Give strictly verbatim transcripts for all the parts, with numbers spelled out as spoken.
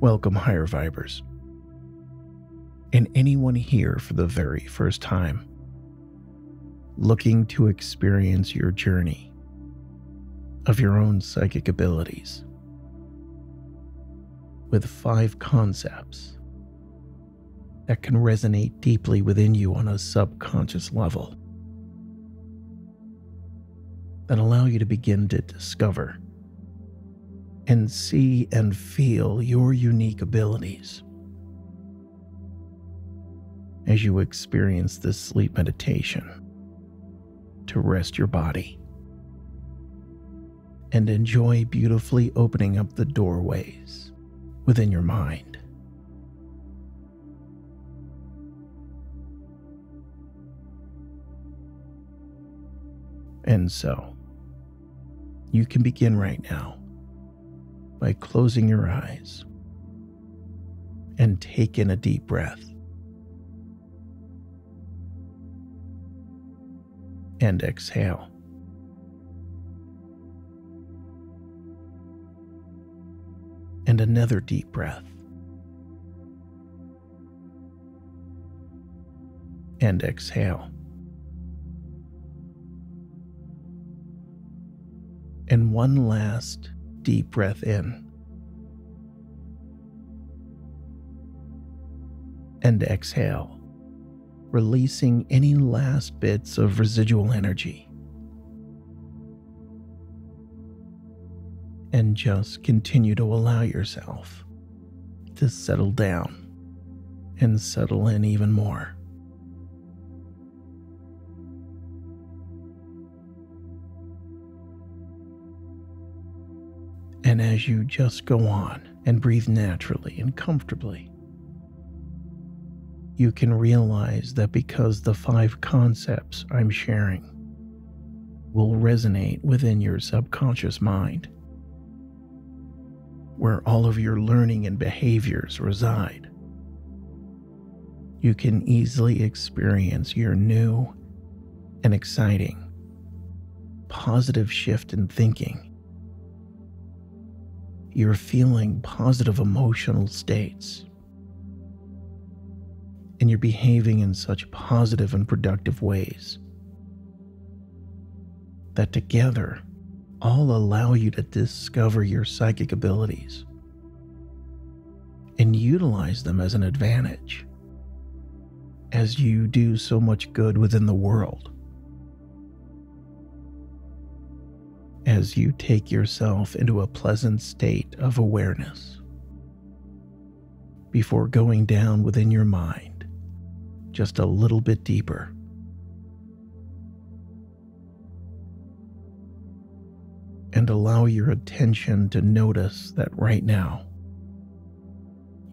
Welcome, higher vibers, and anyone here for the very first time, looking to experience your journey of your own psychic abilities with five concepts that can resonate deeply within you on a subconscious level, that allow you to begin to discover and see and feel your unique abilities. As you experience this sleep meditation, to rest your body and enjoy beautifully opening up the doorways within your mind. And so, you can begin right now by closing your eyes and take in a deep breath. And exhale. And another deep breath. And exhale. And one last deep breath in. And exhale, releasing any last bits of residual energy. And just continue to allow yourself to settle down and settle in even more. And as you just go on and breathe naturally and comfortably, you can realize that because the five concepts I'm sharing will resonate within your subconscious mind, where all of your learning and behaviors reside, you can easily experience your new and exciting positive shift in thinking. You're feeling positive emotional states, and you're behaving in such positive and productive ways that together all allow you to discover your psychic abilities and utilize them as an advantage, as you do so much good within the world. As you take yourself into a pleasant state of awareness before going down within your mind just a little bit deeper. And allow your attention to notice that right now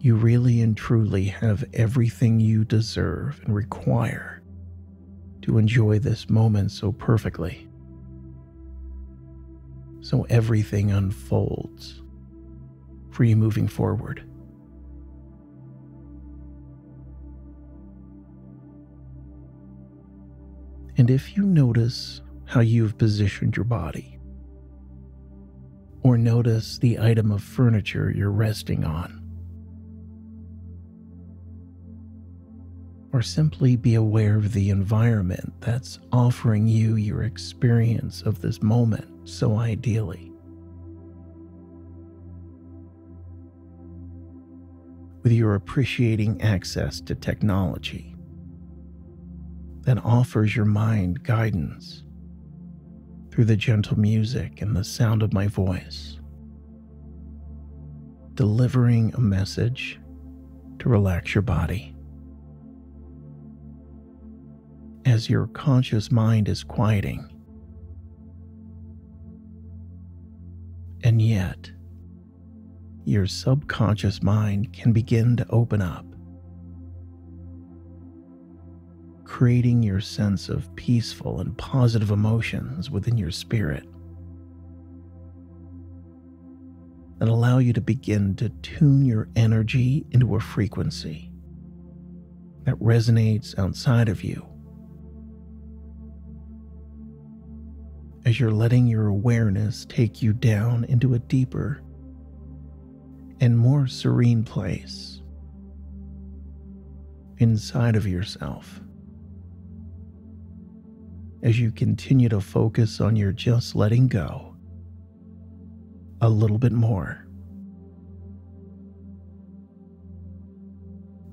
you really and truly have everything you deserve and require to enjoy this moment so perfectly. So everything unfolds for you moving forward. And if you notice how you've positioned your body, or notice the item of furniture you're resting on, or simply be aware of the environment that's offering you your experience of this moment so ideally. With your appreciating access to technology that offers your mind guidance through the gentle music and the sound of my voice, delivering a message to relax your body. As your conscious mind is quieting, and yet your subconscious mind can begin to open up, creating your sense of peaceful and positive emotions within your spirit that allow you to begin to tune your energy into a frequency that resonates outside of you. As you're letting your awareness take you down into a deeper and more serene place inside of yourself as you continue to focus on your just letting go a little bit more.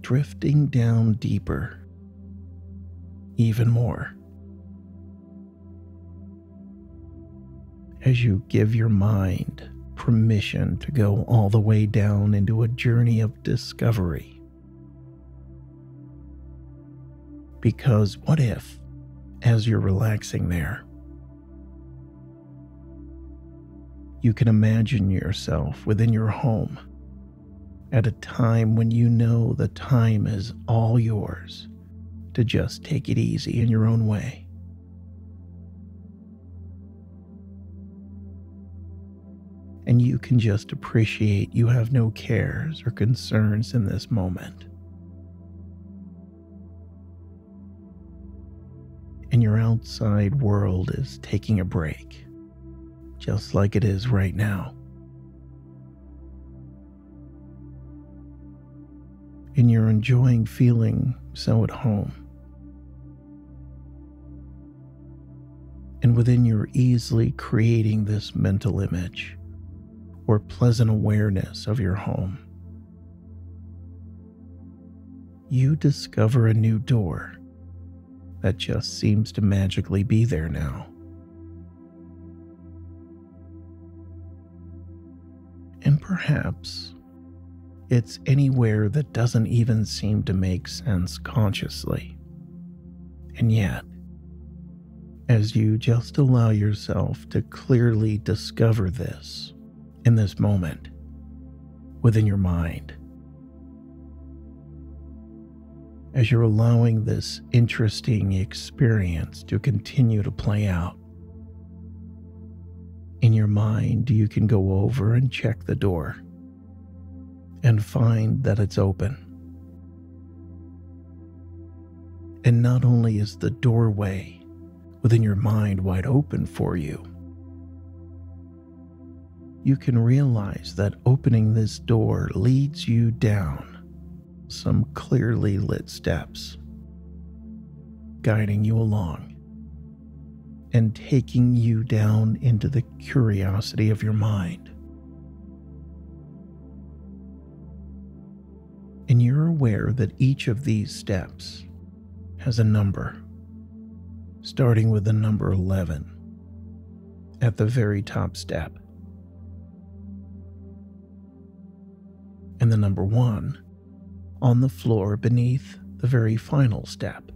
Drifting down deeper, even more, as you give your mind permission to go all the way down into a journey of discovery. Because what if, as you're relaxing there, you can imagine yourself within your home at a time when you know the time is all yours to just take it easy in your own way. And you can just appreciate you have no cares or concerns in this moment. And your outside world is taking a break, just like it is right now. And you're enjoying feeling so at home. And within you're easily creating this mental image or pleasant awareness of your home. You discover a new door that just seems to magically be there now. And perhaps it's anywhere that doesn't even seem to make sense consciously. And yet, as you just allow yourself to clearly discover this in this moment within your mind, as you're allowing this interesting experience to continue to play out in your mind, you can go over and check the door and find that it's open. And not only is the doorway within your mind wide open for you, you can realize that opening this door leads you down some clearly lit steps, guiding you along and taking you down into the curiosity of your mind. And you're aware that each of these steps has a number, starting with the number eleven at the very top step. And the number one on the floor beneath the very final step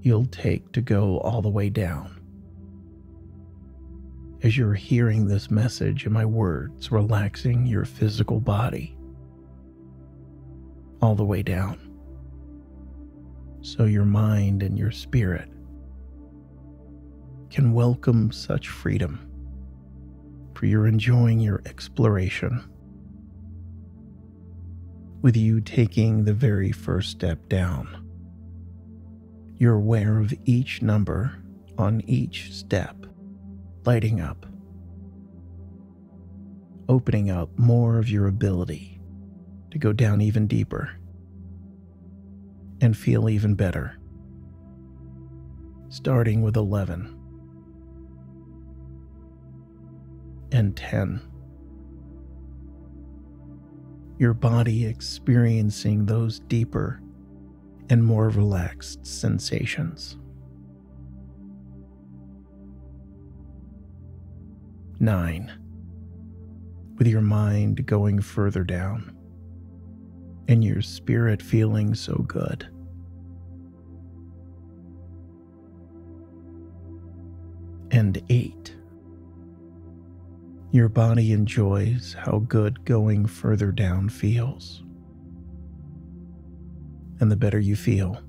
you'll take to go all the way down. As you're hearing this message in my words, relaxing your physical body all the way down, so your mind and your spirit can welcome such freedom, for you're enjoying your exploration, with you taking the very first step down. You're aware of each number on each step lighting up, opening up more of your ability to go down even deeper and feel even better, starting with eleven and ten. Your body experiencing those deeper and more relaxed sensations. Nine, with your mind going further down and your spirit feeling so good. And eight, your body enjoys how good going further down feels. And the better you feel,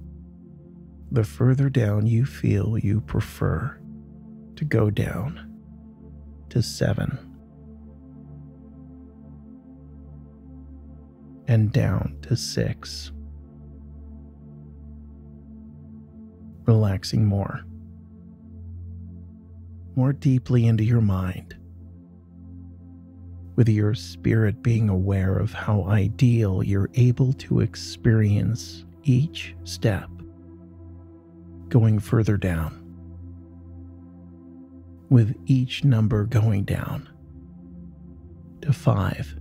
the further down you feel you prefer to go down to seven. And down to six. Relaxing more. More deeply into your mind. with your spirit being aware of how ideal you're able to experience each step. Going further down. With each number going down to five.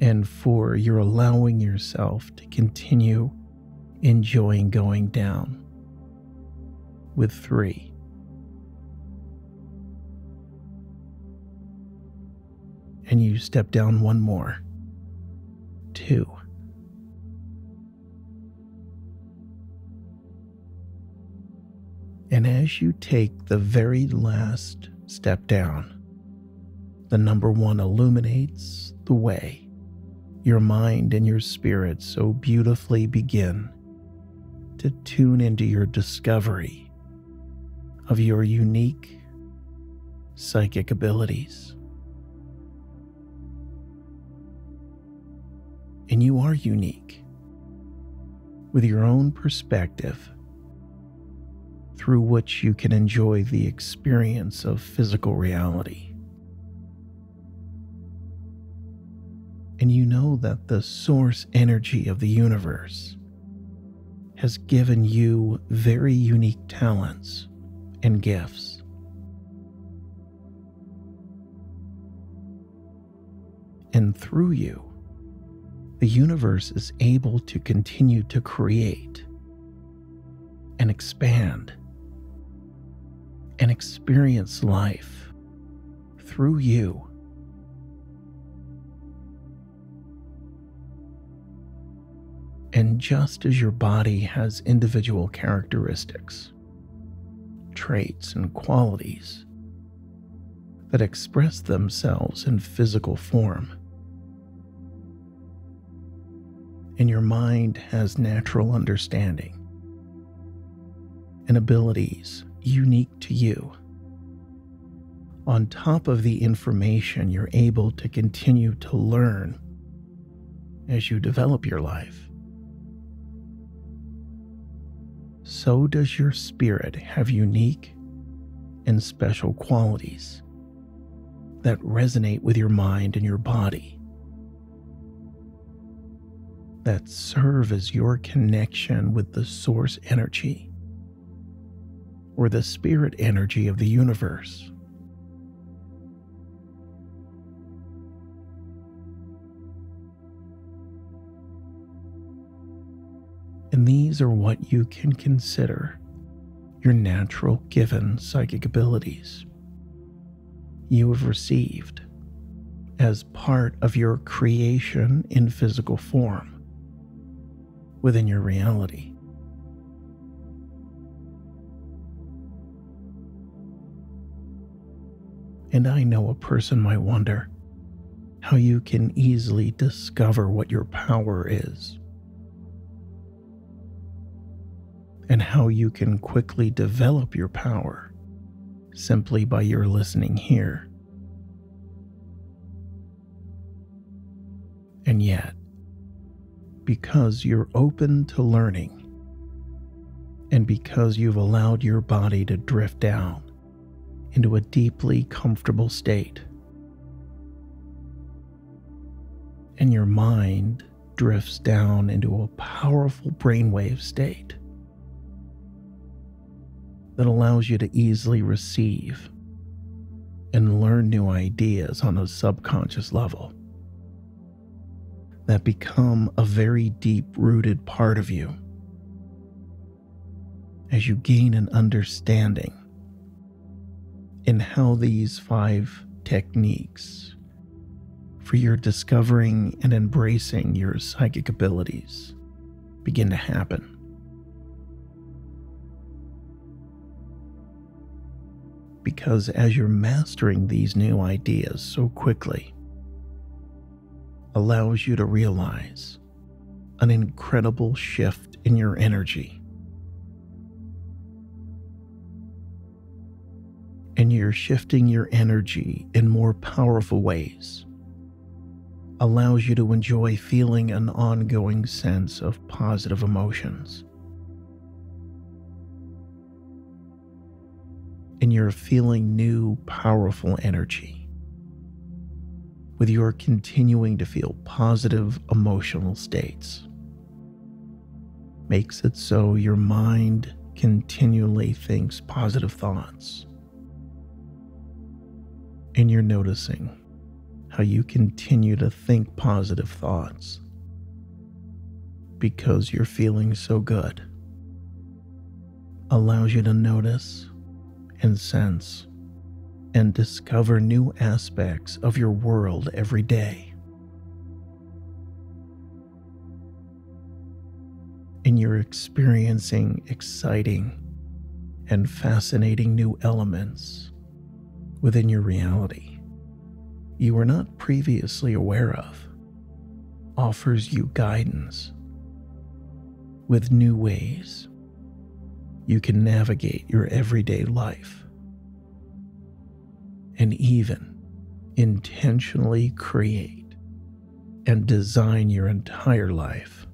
And four, you're allowing yourself to continue enjoying going down with three. And you step down one more, two. And as you take the very last step down, the number one illuminates the way. Your mind and your spirit so beautifully begin to tune into your discovery of your unique psychic abilities. And you are unique with your own perspective, through which you can enjoy the experience of physical reality. And you know that the source energy of the universe has given you very unique talents and gifts. And through you, the universe is able to continue to create and expand and experience life through you. And just as your body has individual characteristics, traits, and qualities that express themselves in physical form, and your mind has natural understanding and abilities unique to you, on top of the information you're able to continue to learn as you develop your life, so does your spirit have unique and special qualities that resonate with your mind and your body, that serve as your connection with the source energy or the spirit energy of the universe. And these are what you can consider your natural given psychic abilities you have received as part of your creation in physical form within your reality. And I know a person might wonder how you can easily discover what your power is and how you can quickly develop your power simply by your listening here. And yet, because you're open to learning and because you've allowed your body to drift down into a deeply comfortable state, and your mind drifts down into a powerful brainwave state that allows you to easily receive and learn new ideas on a subconscious level that become a very deep-rooted part of you as you gain an understanding in how these five techniques for your discovering and embracing your psychic abilities begin to happen. Because as you're mastering these new ideas so quickly, allows you to realize an incredible shift in your energy. And you're shifting your energy in more powerful ways, allows you to enjoy feeling an ongoing sense of positive emotions, and you're feeling new, powerful energy. With your continuing to feel positive emotional states, makes it so your mind continually thinks positive thoughts. And you're noticing how you continue to think positive thoughts because you're feeling so good. Allows you to notice and sense and discover new aspects of your world every day. And you're experiencing exciting and fascinating new elements within your reality you were not previously aware of, offers you guidance with new ways you can navigate your everyday life and even intentionally create and design your entire life.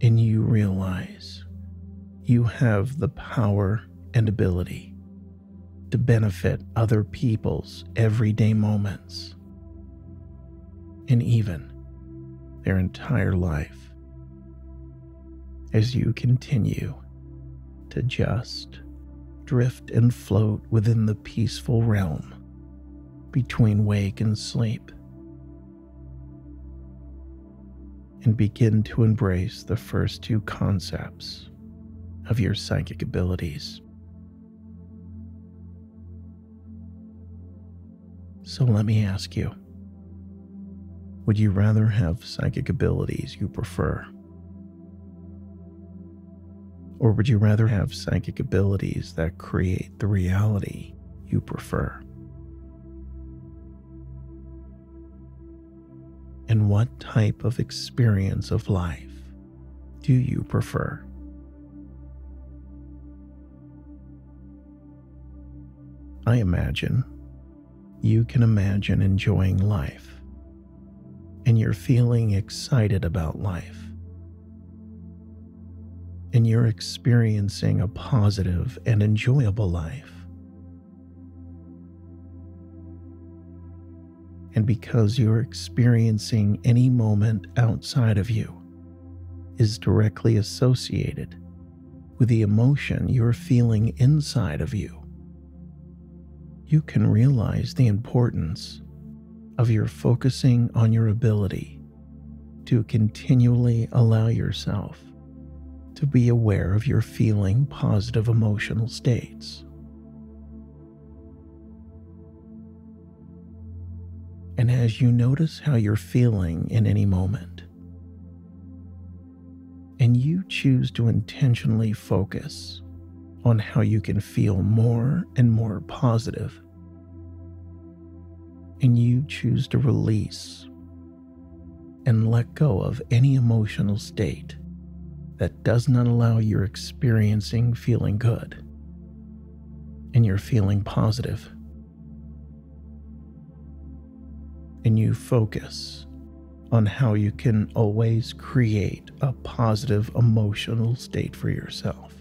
And you realize you have the power and ability to benefit other people's everyday moments and even their entire life, as you continue to just drift and float within the peaceful realm between wake and sleep, and begin to embrace the first two concepts of your psychic abilities. So let me ask you, would you rather have psychic abilities you prefer? Or would you rather have psychic abilities that create the reality you prefer? And what type of experience of life do you prefer? I imagine you can imagine enjoying life, and you're feeling excited about life. And you're experiencing a positive and enjoyable life. And because you're experiencing any moment outside of you is directly associated with the emotion you're feeling inside of you, you can realize the importance of your focusing on your ability to continually allow yourself to be aware of your feeling positive emotional states. And as you notice how you're feeling in any moment, and you choose to intentionally focus on how you can feel more and more positive, and you choose to release and let go of any emotional state that does not allow your experiencing feeling good and you're feeling positive. And you focus on how you can always create a positive emotional state for yourself.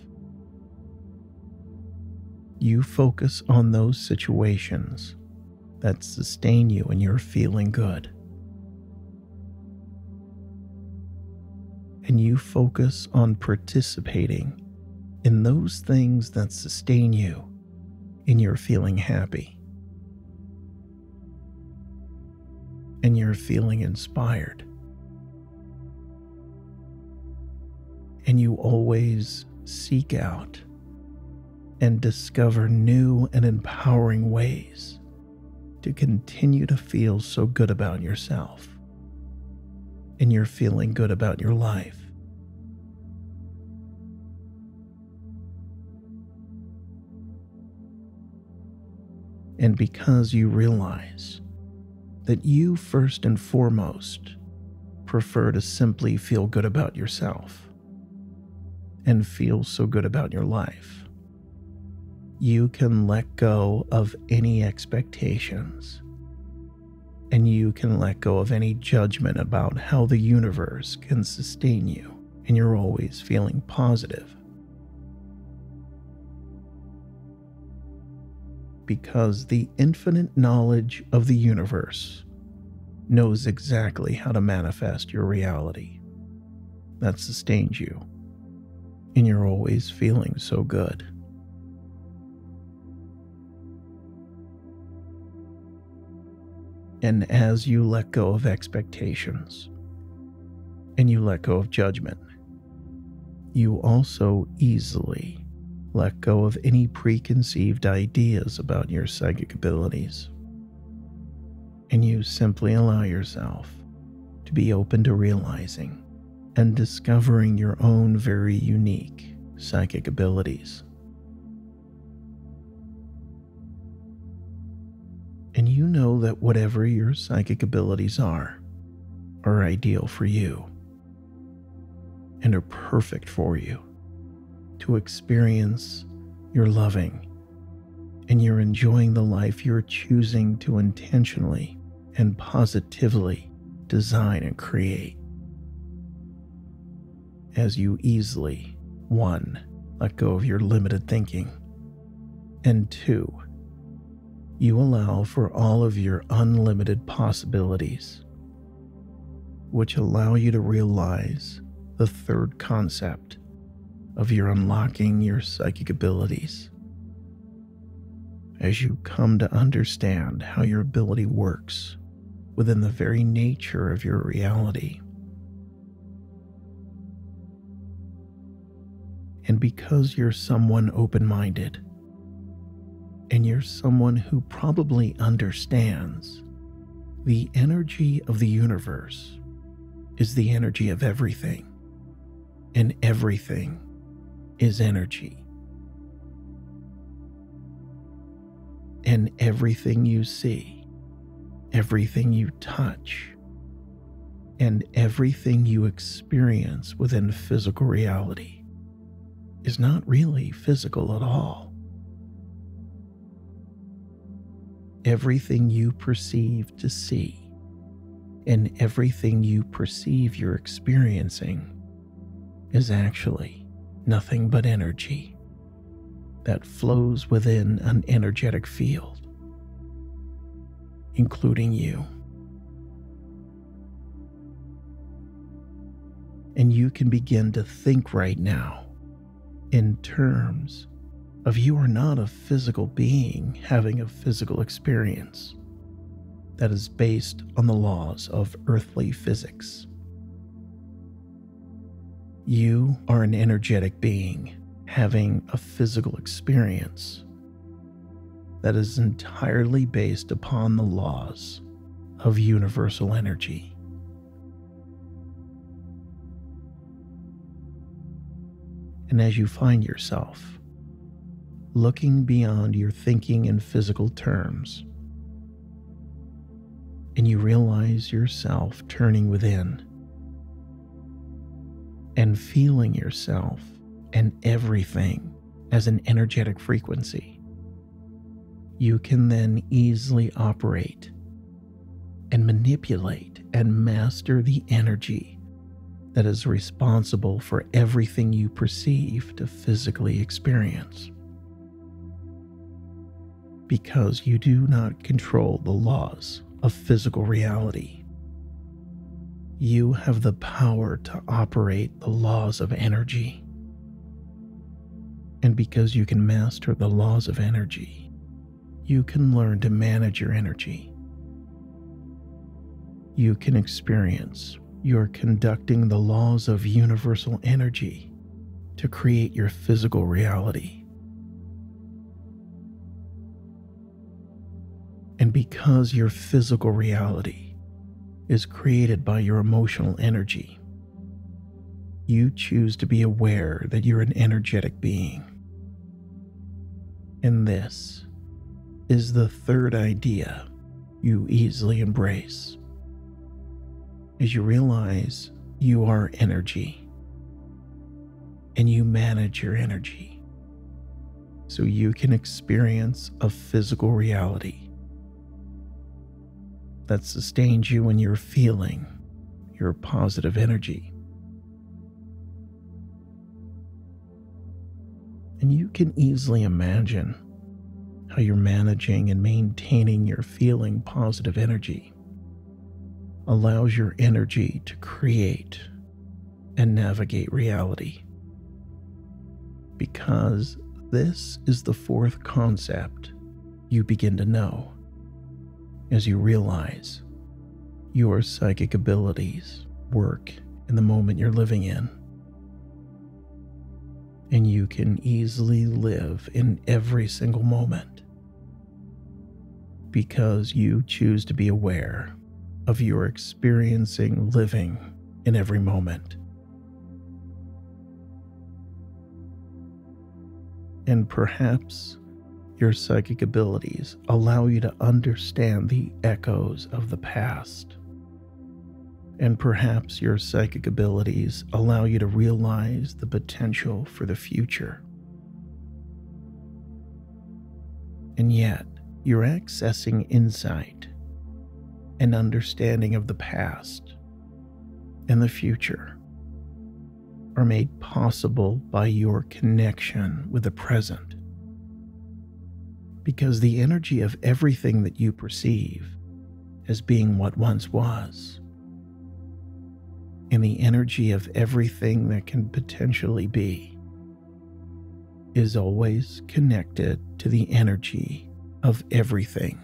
You focus on those situations that sustain you and you're feeling good. And you focus on participating in those things that sustain you in your feeling happy. And you're feeling inspired. And you always seek out and discover new and empowering ways to continue to feel so good about yourself. And you're feeling good about your life. And because you realize that you first and foremost prefer to simply feel good about yourself and feel so good about your life, you can let go of any expectations. And you can let go of any judgment about how the universe can sustain you, and you're always feeling positive because the infinite knowledge of the universe knows exactly how to manifest your reality that sustains you, and you're always feeling so good. And as you let go of expectations and you let go of judgment, you also easily let go of any preconceived ideas about your psychic abilities. And you simply allow yourself to be open to realizing and discovering your own very unique psychic abilities. And you know that whatever your psychic abilities are, are ideal for you and are perfect for you to experience your loving, and you're enjoying the life you're choosing to intentionally and positively design and create. As you easily, one, let go of your limited thinking, and two, you allow for all of your unlimited possibilities, which allow you to realize the third concept of your unlocking your psychic abilities. As you come to understand how your ability works within the very nature of your reality. And because you're someone open-minded, and you're someone who probably understands the energy of the universe is the energy of everything, and everything is energy. And everything you see, everything you touch, and everything you experience within physical reality is not really physical at all. Everything you perceive to see and everything you perceive you're experiencing is actually nothing but energy that flows within an energetic field, including you. And you can begin to think right now in terms of you are not a physical being having a physical experience that is based on the laws of earthly physics. You are an energetic being having a physical experience that is entirely based upon the laws of universal energy. And as you find yourself looking beyond your thinking in physical terms, and you realize yourself turning within and feeling yourself and everything as an energetic frequency, you can then easily operate and manipulate and master the energy that is responsible for everything you perceive to physically experience. Because you do not control the laws of physical reality, you have the power to operate the laws of energy. And because you can master the laws of energy, you can learn to manage your energy. You can experience you're conducting the laws of universal energy to create your physical reality. And because your physical reality is created by your emotional energy, you choose to be aware that you're an energetic being. And this is the third idea you easily embrace, as you realize you are energy, and you manage your energy, so you can experience a physical reality that sustains you when you're feeling your positive energy. And you can easily imagine how you're managing and maintaining your feeling positive energy, allows your energy to create and navigate reality. Because this is the fourth concept you begin to know as you realize your psychic abilities work in the moment you're living in. And you can easily live in every single moment because you choose to be aware of your experiencing living in every moment. And perhaps your psychic abilities allow you to understand the echoes of the past. And perhaps your psychic abilities allow you to realize the potential for the future. And yet, you're accessing insight and understanding of the past and the future are made possible by your connection with the present. Because the energy of everything that you perceive as being what once was, and the energy of everything that can potentially be, is always connected to the energy of everything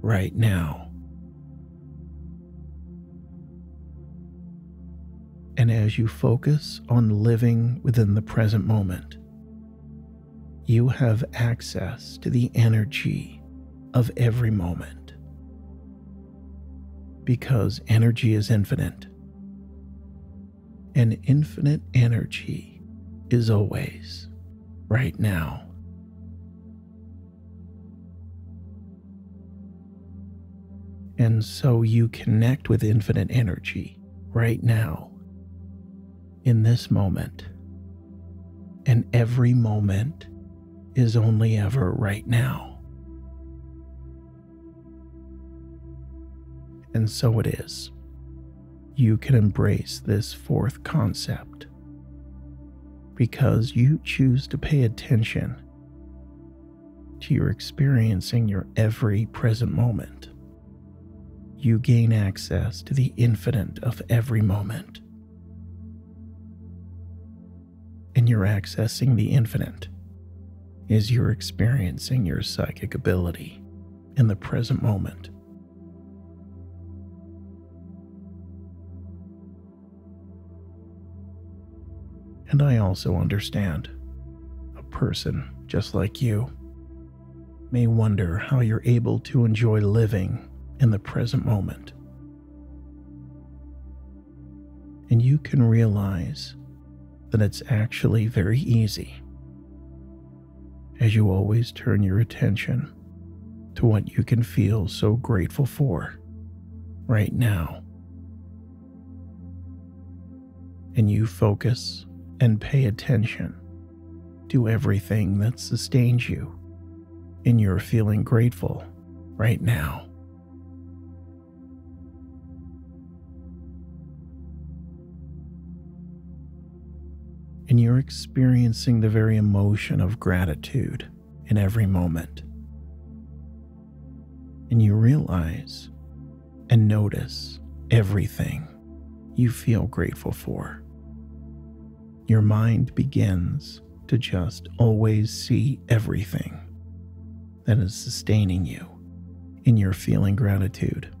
right now. And as you focus on living within the present moment, you have access to the energy of every moment. Because energy is infinite. And infinite energy is always right now. And so you connect with infinite energy right now, in this moment. And every moment is only ever right now. And so it is. You can embrace this fourth concept because you choose to pay attention to your experiencing your every present moment. You gain access to the infinite of every moment. And you're accessing the infinite as you're experiencing your psychic ability in the present moment. And I also understand a person just like you may wonder how you're able to enjoy living in the present moment. And you can realize that it's actually very easy as you always turn your attention to what you can feel so grateful for right now. And you focus and pay attention to everything that sustains you in your feeling grateful right now. And you're experiencing the very emotion of gratitude in every moment. And you realize and notice everything you feel grateful for. Your mind begins to just always see everything that is sustaining you in your feeling gratitude.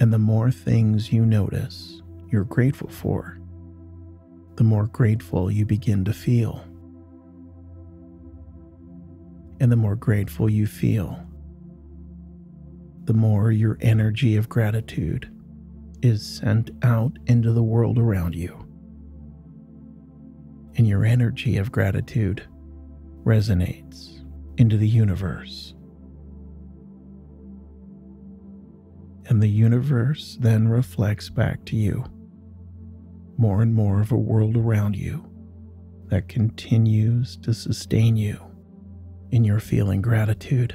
And the more things you notice you're grateful for, the more grateful you begin to feel. And the more grateful you feel, the more your energy of gratitude is sent out into the world around you. And your energy of gratitude resonates into the universe. And the universe then reflects back to you more and more of a world around you that continues to sustain you in your feeling gratitude.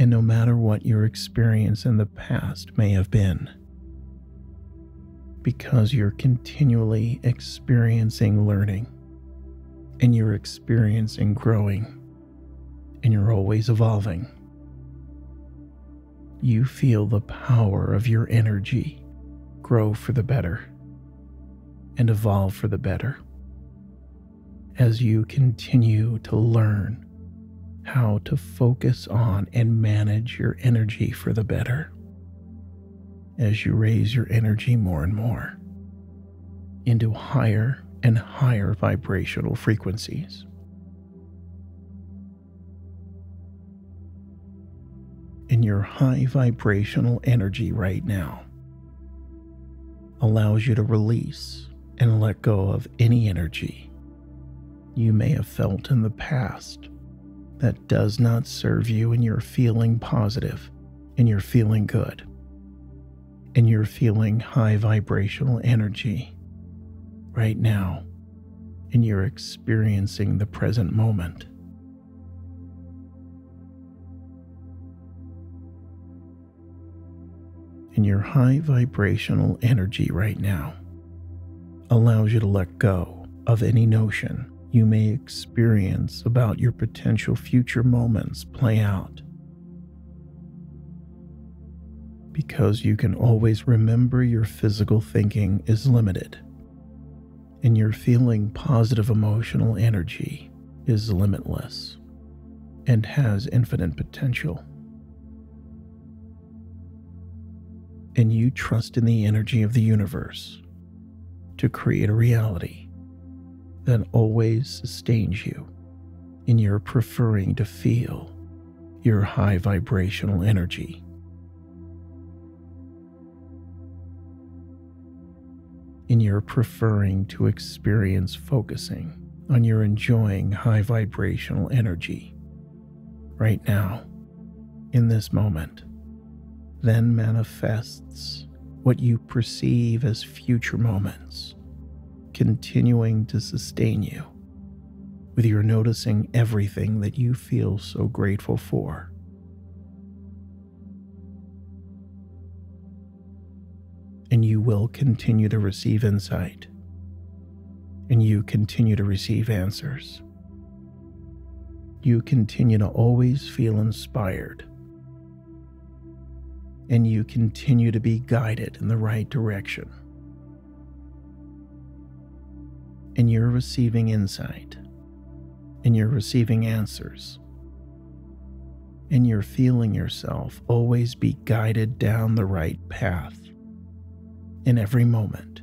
And no matter what your experience in the past may have been, because you're continually experiencing learning, and you're experiencing growing, and you're always evolving. You feel the power of your energy grow for the better and evolve for the better as you continue to learn how to focus on and manage your energy for the better. As you raise your energy more and more into higher and higher vibrational frequencies. In your high vibrational energy right now allows you to release and let go of any energy you may have felt in the past that does not serve you, and you're feeling positive and you're feeling good and you're feeling high vibrational energy right now, and you're experiencing the present moment. And your high vibrational energy right now allows you to let go of any notion you may experience about your potential future moments play out, because you can always remember your physical thinking is limited and your feeling positive emotional energy is limitless and has infinite potential. And you trust in the energy of the universe to create a reality that always sustains you in your preferring to feel your high vibrational energy. In your preferring to experience focusing on your enjoying high vibrational energy right now in this moment then manifests what you perceive as future moments, continuing to sustain you with your noticing everything that you feel so grateful for. And you will continue to receive insight, and you continue to receive answers. You continue to always feel inspired, and you continue to be guided in the right direction. And you're receiving insight, and you're receiving answers, and you're feeling yourself always be guided down the right path. In every moment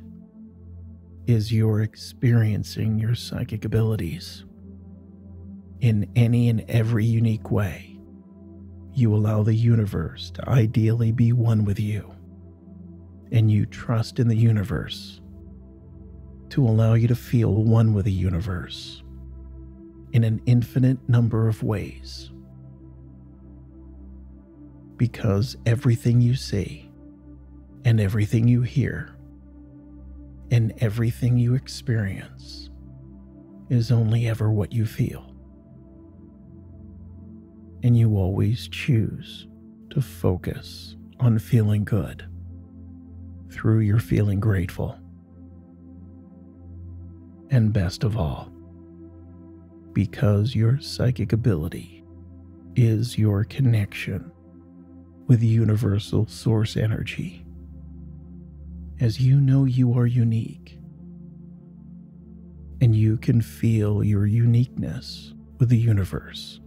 is you're experiencing your psychic abilities in any and every unique way. You allow the universe to ideally be one with you, and you trust in the universe to allow you to feel one with the universe in an infinite number of ways, because everything you see and everything you hear and everything you experience is only ever what you feel. And you always choose to focus on feeling good through your feeling grateful. And best of all, because your psychic ability is your connection with universal source energy, as you know you are unique, and you can feel your uniqueness with the universe.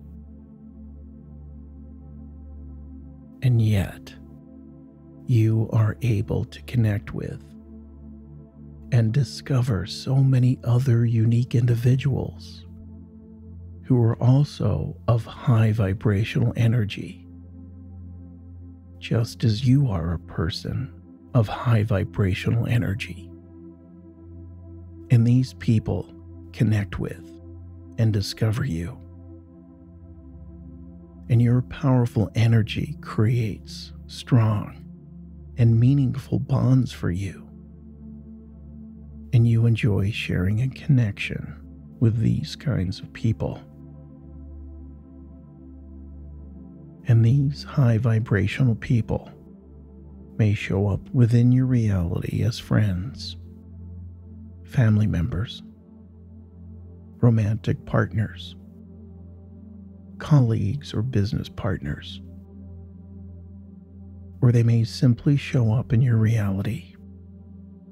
And yet, you are able to connect with and discover so many other unique individuals who are also of high vibrational energy, just as you are a person of high vibrational energy. And these people connect with and discover you. And your powerful energy creates strong and meaningful bonds for you. And you enjoy sharing a connection with these kinds of people. And these high vibrational people may show up within your reality as friends, family members, romantic partners, colleagues or business partners, or they may simply show up in your reality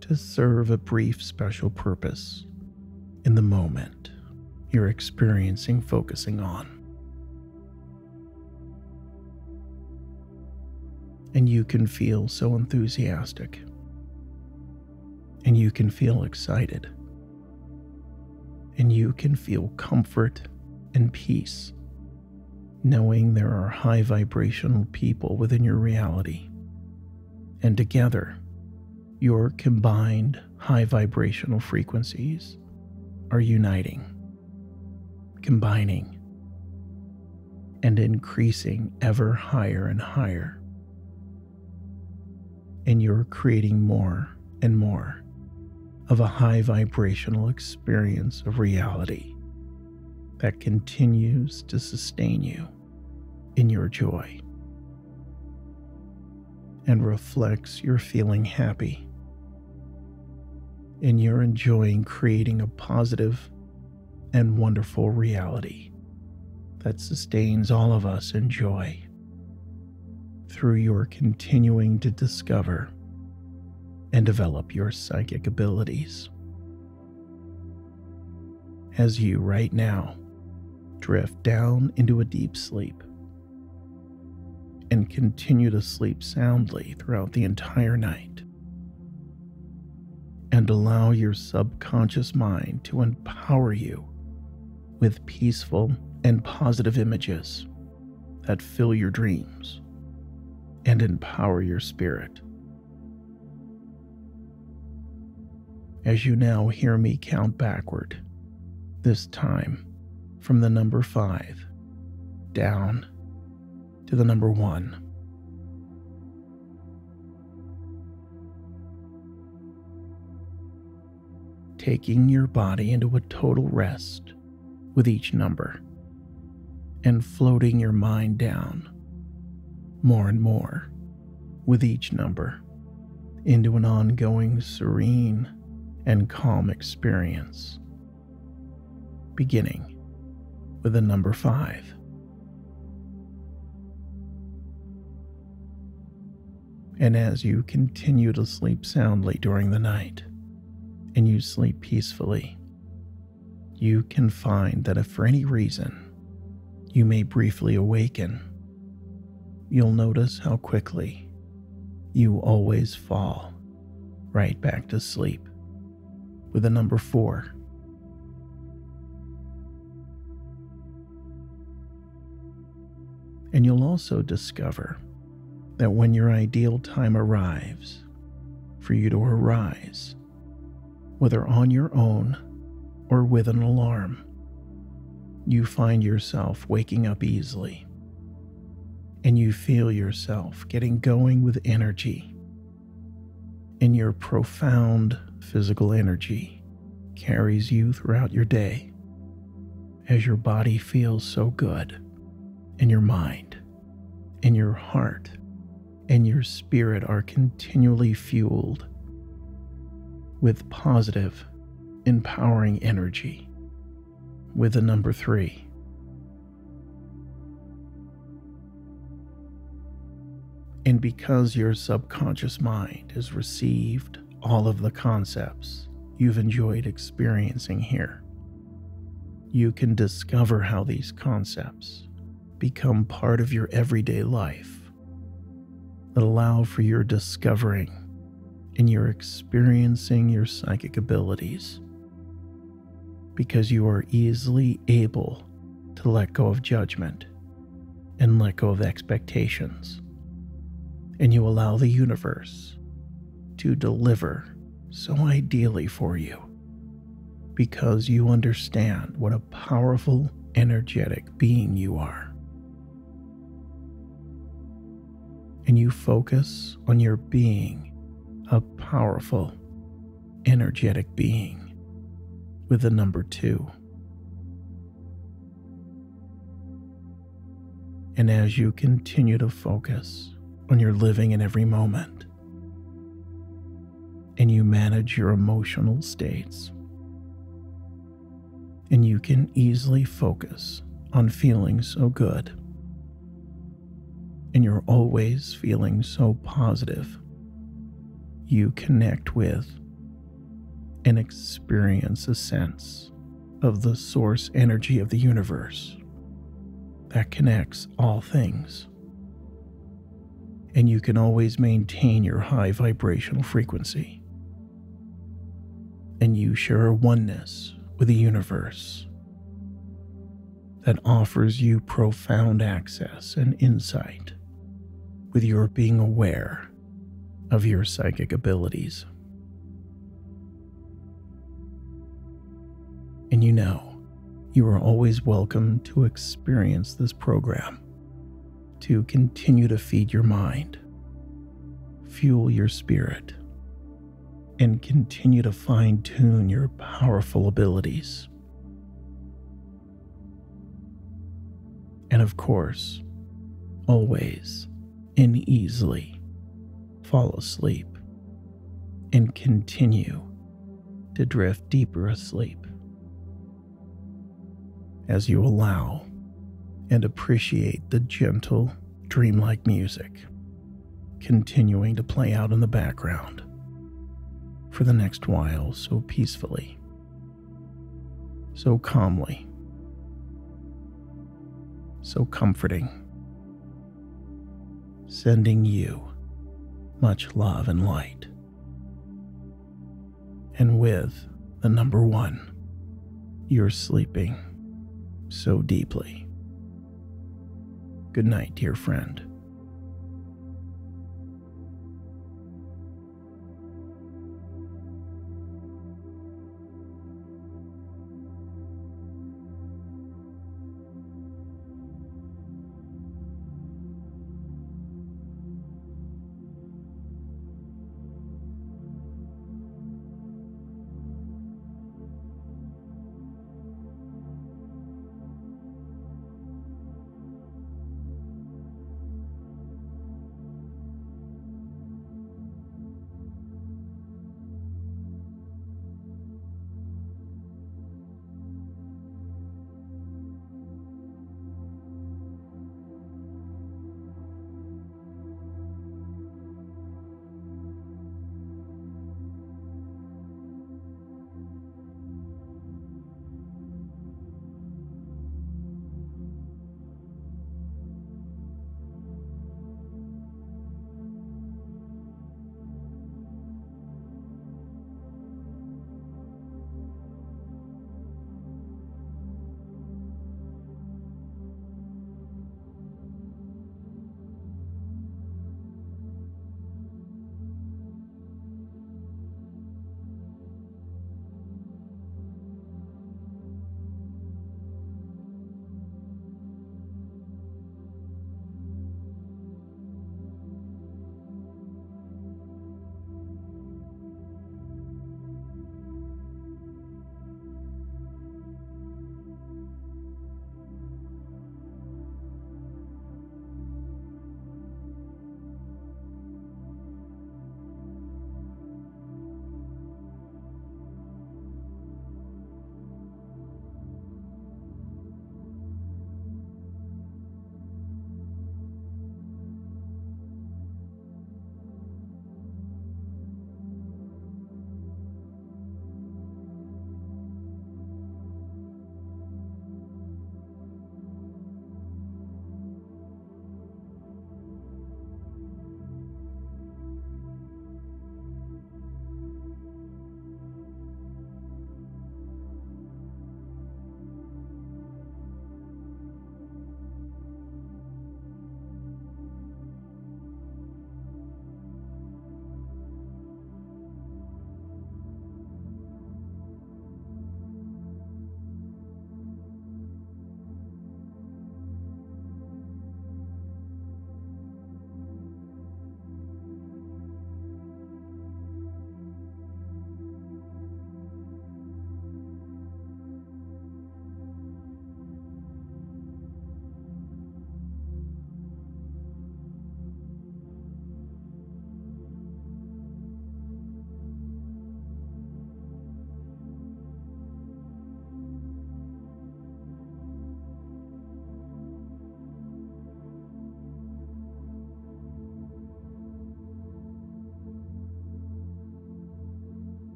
to serve a brief special purpose in the moment you're experiencing focusing on. And you can feel so enthusiastic, and you can feel excited, and you can feel comfort and peace, knowing there are high vibrational people within your reality, and together, your combined high vibrational frequencies are uniting, combining, and increasing ever higher and higher, and you're creating more and more of a high vibrational experience of reality that continues to sustain you in your joy and reflects your feeling happy, and you're enjoying creating a positive and wonderful reality that sustains all of us in joy through your continuing to discover and develop your psychic abilities as you right now drift down into a deep sleep and continue to sleep soundly throughout the entire night, and allow your subconscious mind to empower you with peaceful and positive images that fill your dreams and empower your spirit. As you now hear me count backward, this time from the number five down to the number one. Taking your body into a total rest with each number and floating your mind down more and more with each number into an ongoing serene and calm experience, beginning with the number five. And as you continue to sleep soundly during the night, and you sleep peacefully, you can find that if for any reason you may briefly awaken, you'll notice how quickly you always fall right back to sleep with a number four. And you'll also discover that when your ideal time arrives for you to arise, whether on your own or with an alarm, you find yourself waking up easily, and you feel yourself getting going with energy, and your profound physical energy carries you throughout your day as your body feels so good, and your mind and your heart and your spirit are continually fueled with positive, empowering energy with the number three. And because your subconscious mind has received all of the concepts you've enjoyed experiencing here, you can discover how these concepts become part of your everyday life that allow for your discovering and your experiencing your psychic abilities, because you are easily able to let go of judgment and let go of expectations, and you allow the universe to deliver so ideally for you, because you understand what a powerful, energetic being you are. And you focus on your being a powerful, energetic being with the number two. And as you continue to focus on your living in every moment, and you manage your emotional states. And you can easily focus on feeling so good. And you're always feeling so positive. You connect with and experience a sense of the source energy of the universe that connects all things. And you can always maintain your high vibrational frequency. And you share a oneness with the universe that offers you profound access and insight with your being aware of your psychic abilities. And you know, you are always welcome to experience this program, to continue to feed your mind, fuel your spirit, and continue to fine-tune your powerful abilities. And of course, always and easily fall asleep and continue to drift deeper asleep as you allow and appreciate the gentle, dreamlike music continuing to play out in the background for the next while, so peacefully, so calmly, so comforting, sending you much love and light. And with the number one, you're sleeping so deeply. Good night, dear friend.